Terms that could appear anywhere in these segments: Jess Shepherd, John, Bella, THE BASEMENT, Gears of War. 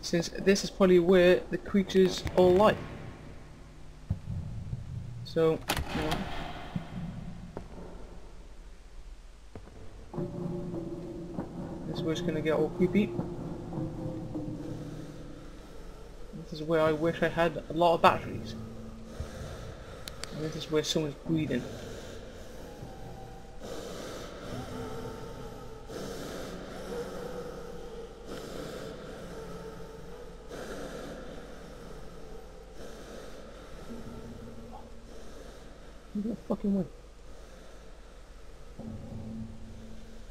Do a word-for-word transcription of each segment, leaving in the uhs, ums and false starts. since this is probably where the creatures all lie. So, you know, this is where it's going to get all creepy. This is where I wish I had a lot of batteries. And this is where someone's breathing. Who the fucking went?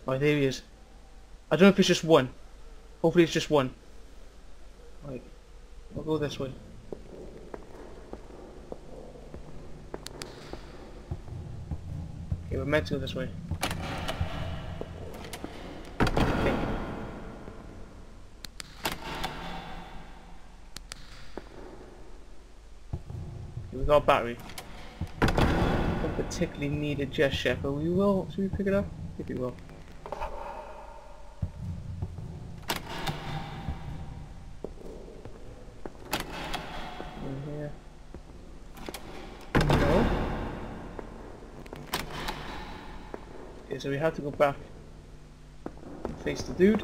Right, there he is. I don't know if it's just one. Hopefully it's just one. Right. I'll go this way. Okay, we're meant to go this way. Okay. We got a battery. Don't particularly need a Jess Shepherd. We will. Should we pick it up? I think we will. So we have to go back and face the dude,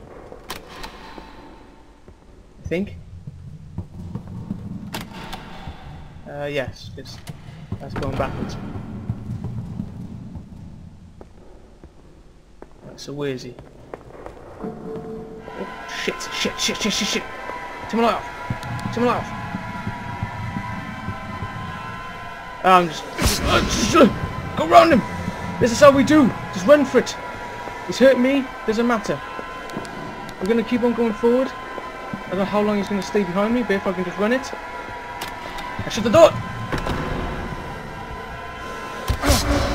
I think. Uh, yes, because that's going backwards. Right, so where is he? Oh, shit, shit, shit, shit, shit, shit! Turn my light off! Turn my light off! I'm just... Go round him! This is how we do! Just run for it! He's hurt me, doesn't matter. We're going to keep on going forward. I don't know how long he's going to stay behind me, but if I can just run it... I shut the door!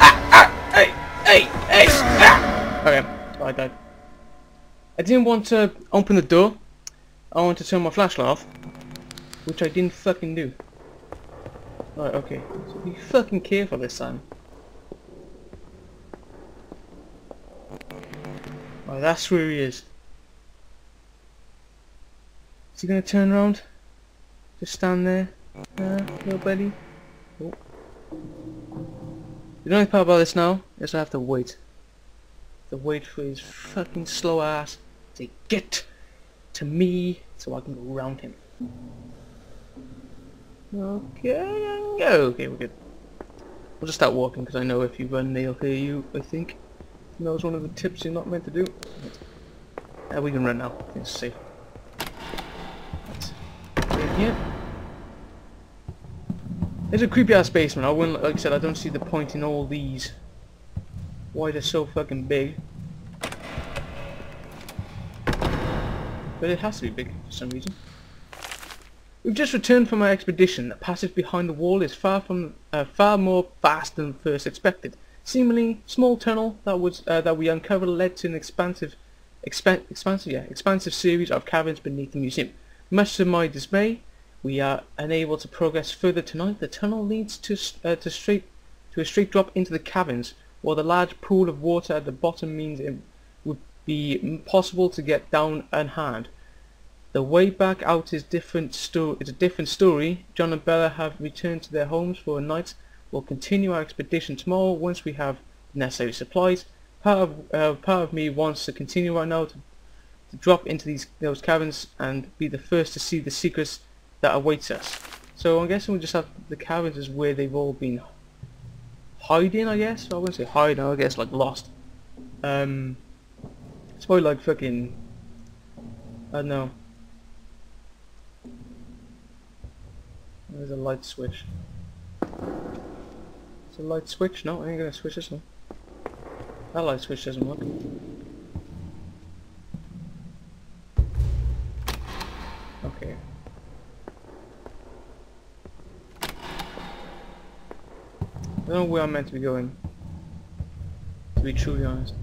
Ah, ah, hey, hey, hey, ah. Okay, I died. I didn't want to open the door. I wanted to turn my flashlight off. Which I didn't fucking do. Alright, okay. So be fucking careful this time. Oh, that's where he is. Is he going to turn around? Just stand there, uh, little buddy. Oh. The only part about this now is I have to wait. I have to wait for his fucking slow ass to get to me so I can go around him. Okay, okay, we're good. We'll just start walking because I know if you run they'll hear you, I think. And that was one of the tips you're not meant to do. Uh, we can run now. It's safe. Here. There's a creepy ass basement. I wouldn't, like I said, I don't see the point in all these. Why they're so fucking big. But it has to be big for some reason. We've just returned from our expedition. The passage behind the wall is far from uh, far more vast than first expected. Seemingly small tunnel that was uh, that we uncovered led to an expansive, expan expansive, yeah, expansive series of caverns beneath the museum. Much to my dismay, we are unable to progress further tonight. The tunnel leads to uh, to straight to a straight drop into the caverns, while the large pool of water at the bottom means it would be impossible to get down unharmed. The way back out is different. Sto it's a different story. John and Bella have returned to their homes for a night. We'll continue our expedition tomorrow once we have the necessary supplies. Part of uh, part of me wants to continue right now to, to drop into these those caverns and be the first to see the secrets that awaits us. So I'm guessing we just have the caverns is where they've all been hiding. I guess I wouldn't say hiding. I guess like lost. Um, it's probably like fucking I don't know. There's a light switch. The light switch? No, I ain't gonna switch this one. That light switch doesn't work. Okay. I don't know where I'm meant to be going. To be truly honest.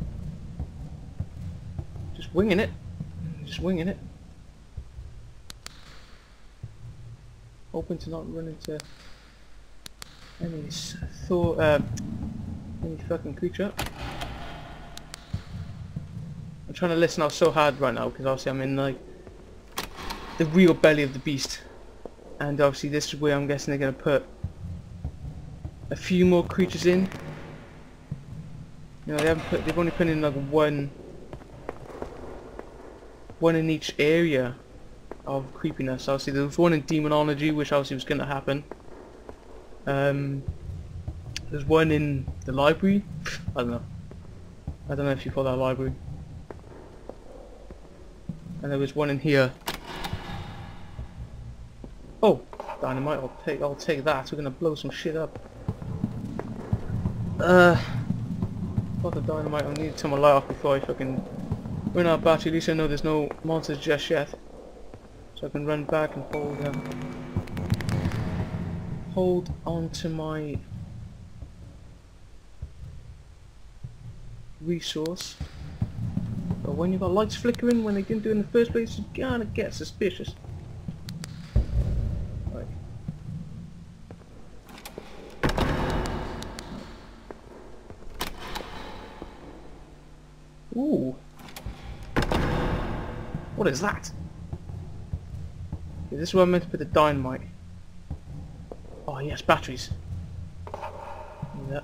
Just winging it. Just winging it. Hoping to not run into... Any thought, uh, any fucking creature. I'm trying to listen out so hard right now because obviously I'm in like the real belly of the beast. And obviously this is where I'm guessing they're going to put a few more creatures in. No, they haven't put, they've only put in like one one in each area of creepiness. Obviously there was one in demonology, which obviously was going to happen. Um, there's one in the library. I don't know. I don't know if you call that a library. And there was one in here. Oh, dynamite! I'll take. I'll take that. We're gonna blow some shit up. Uh, got the dynamite. I need to turn my light off before I fucking run out of battery. At least I know there's no monsters just yet, so I can run back and hold. Um, hold on to my resource. But when you've got lights flickering, when they didn't do it in the first place, you gotta get suspicious. Right. Ooh. What is that? Okay, this is where I'm meant to put the dynamite. Oh yes, batteries. Yeah.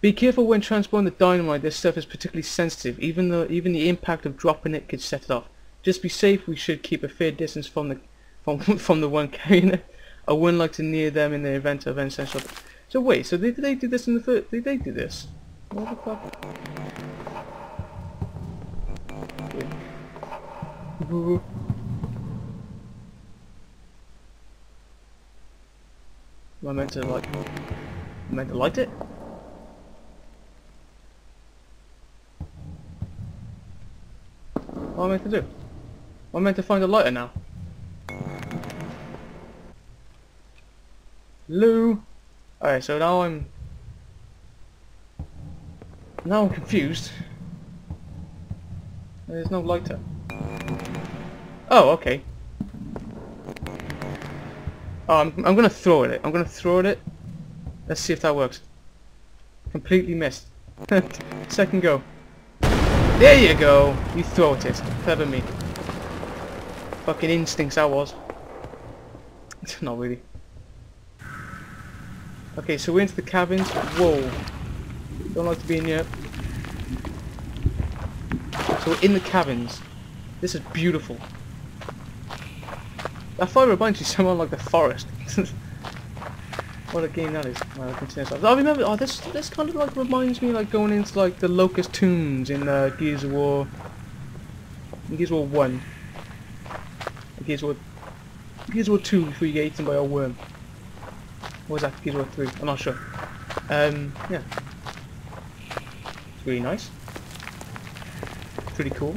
Be careful when transporting the dynamite. This stuff is particularly sensitive. Even though, even the impact of dropping it could set it off. Just be safe. We should keep a fair distance from the from from the one carrying it. I wouldn't like to near them in the event of any sense of. So wait. So did they do this in the first? Did they do this? What the fuck? Wait. Boo. Am I meant to like? Am I meant to light it? What am I meant to do? I'm meant to find a lighter now. Lou. Alright, so now I'm... Now I'm confused. There's no lighter. Oh, okay. Oh, I'm, I'm gonna throw at it. I'm gonna throw at it. Let's see if that works. Completely missed. Second go. There you go! You throw at it. Clever me. Fucking instincts I was. Not really. Okay, so we're into the cabins. Whoa. Don't like to be in here. So we're in the cabins. This is beautiful. That fire reminds you somehow like the forest. What a game that is. Well, I remember. Oh, this this kind of like reminds me like going into like the Locust Tombs in uh, Gears of War. Gears of War One. Gears of War. Gears of War Two before you get eaten by a worm. Or was that Gears of War Three? I'm not sure. Um, yeah. It's really nice. Pretty cool.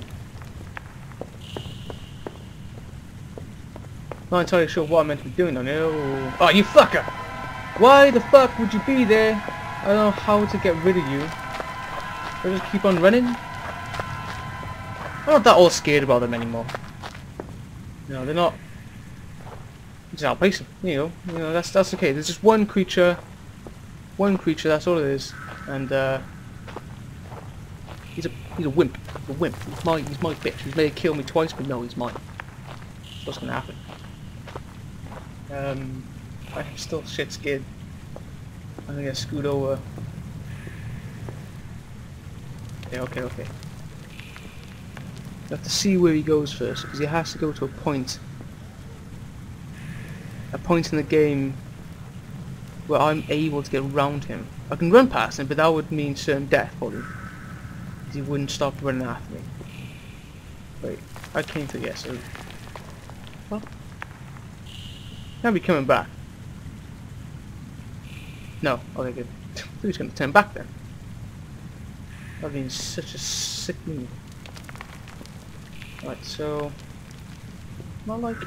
Not entirely sure what I'm meant to be doing on here. Oh, oh you fucker! Why the fuck would you be there? I don't know how to get rid of you. I just keep on running. I'm not that all scared about them anymore. No, they're not. Just outpace them. You know, you know that's that's okay. There's just one creature, one creature. That's all it is. And uh, he's a he's a wimp. A wimp. He's my he's my bitch. He's made it kill me twice, but no, he's mine. That's what's gonna happen. Um. I'm still shit scared. I'm gonna scoot over. Yeah, okay, okay. You have to see where he goes first, because he has to go to a point. A point in the game where I'm able to get around him. I can run past him, but that would mean certain death, probably. Because he wouldn't stop running after me. Wait, I came through, yes. Yeah, so. Well. Can't be coming back. No, oh they're good. Who's going to turn back then? That'd be such a sick move. Right, so... Not like...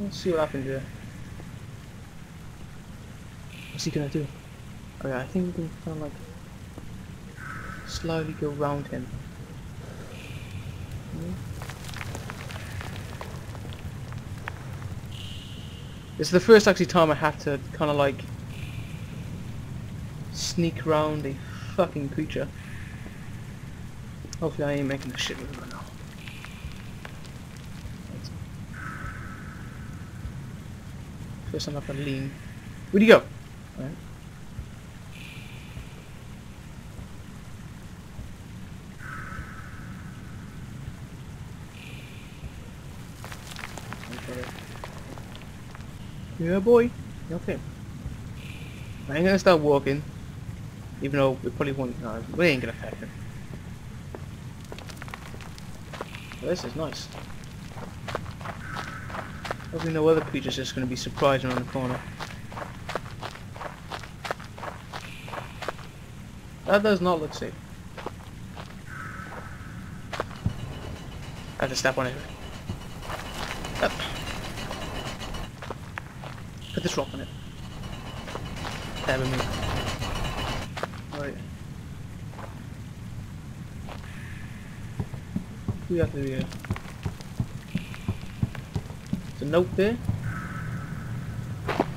Let's see what happens here. What's he going to do? Okay, I think we can kind of like... slowly go round him. It's the first actually time I have to kind of like sneak around a fucking creature. Hopefully I ain't making a shit with him right now. course I'm not gonna lean. Where'd you go? All right. Yeah, boy. Okay. I ain't gonna start walking, even though we probably won't. No, we ain't gonna happen. Well, this is nice. Hopefully no other creature's just gonna be surprised around the corner. That does not look safe. I have to step on it. Up. Put this rock on it. That would move. Alright. We have to do here. There's a note there.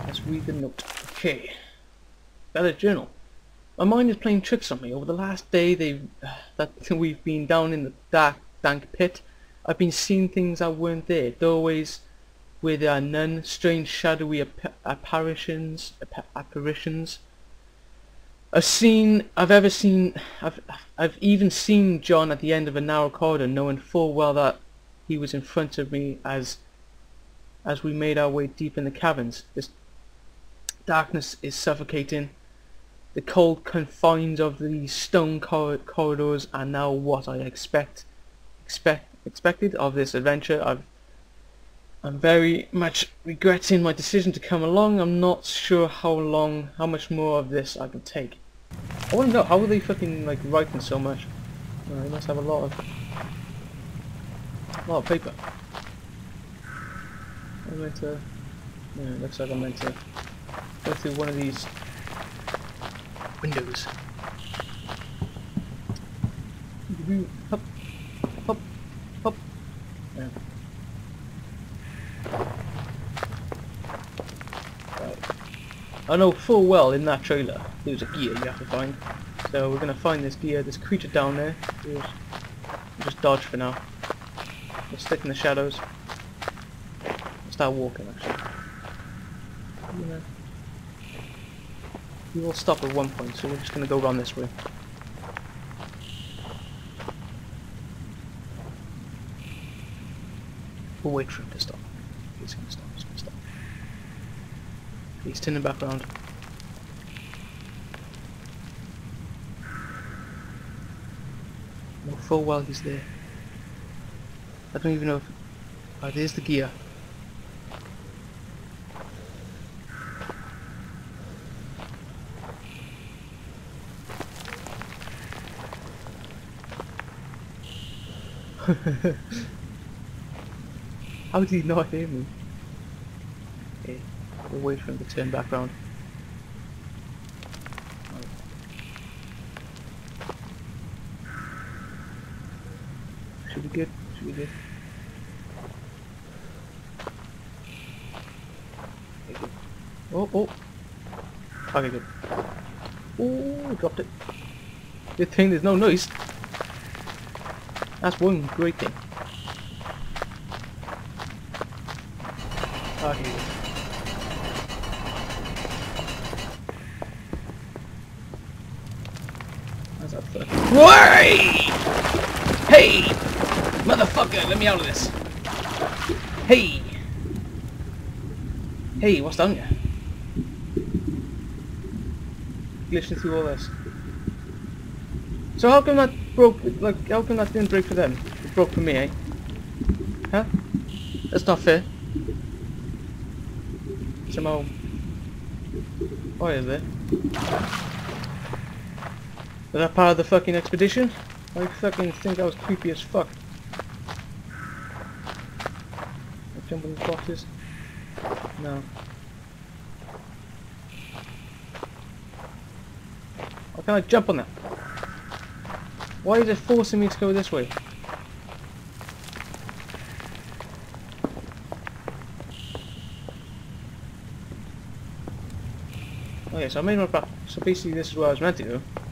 Let's read the note. Okay. Bella's journal. My mind is playing tricks on me. Over the last day they uh, that we've been down in the dark, dank pit, I've been seeing things that weren't there. Doorways where there are none, strange shadowy ap apparitions, ap apparitions. I've seen, I've ever seen, I've, I've even seen John at the end of a narrow corridor, knowing full well that he was in front of me as, as we made our way deep in the caverns. This darkness is suffocating. The cold confines of these stone cor corridors are now what I expect, expect, expected of this adventure. I've I'm very much regretting my decision to come along. I'm not sure how long, how much more of this I can take. I want to know, how are they fucking like writing so much? Oh, they must have a lot of, a lot of paper. I'm meant to, yeah, it looks like I'm meant to go through one of these windows. Hop, hop, hop. Yeah. I know full well in that trailer there was a gear you have to find. So we're gonna find this gear, this creature down there. We'll just dodge for now. We'll stick in the shadows. We'll start walking actually. Yeah. We will stop at one point, so we're just gonna go around this way. We'll wait for him to stop. He's gonna stop. He's turning back around. Not full while he's there. I don't even know if... Oh, there's the gear. How did he not hear me? Okay. We'll wait for him to turn back round. Should be good, should be good. Okay, good. Oh, oh! Okay, good. Oh, dropped it. Good thing there's no noise. That's one great thing. Okay, good. Hey! Motherfucker, let me out of this. Hey! Hey, what's down here? Glitching through all this. So how come that broke, like, how come that didn't break for them? It broke for me, eh? Huh? That's not fair. Somehow... Why is it? Was that part of the fucking expedition? I fucking think that was creepy as fuck. I jump on these boxes. No. Why can't I jump on that? Why is it forcing me to go this way? Okay, so I made my back. So basically this is what I was meant to do.